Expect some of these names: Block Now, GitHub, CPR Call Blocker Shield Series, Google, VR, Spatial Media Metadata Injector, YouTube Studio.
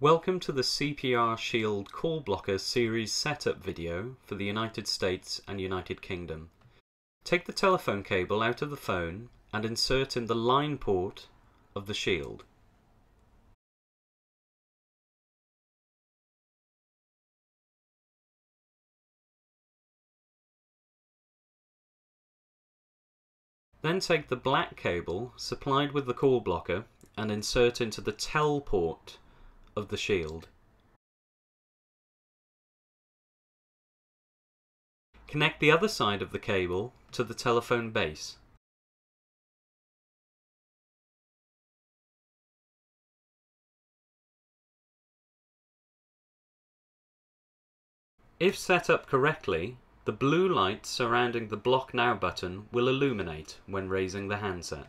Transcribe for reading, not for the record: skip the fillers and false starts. Welcome to the CPR Shield Call Blocker Series setup video for the United States and United Kingdom. Take the telephone cable out of the phone and insert in the line port of the shield. Then take the black cable supplied with the call blocker and insert into the tel port of the shield. Connect the other side of the cable to the telephone base. If set up correctly, the blue light surrounding the Block Now button will illuminate when raising the handset.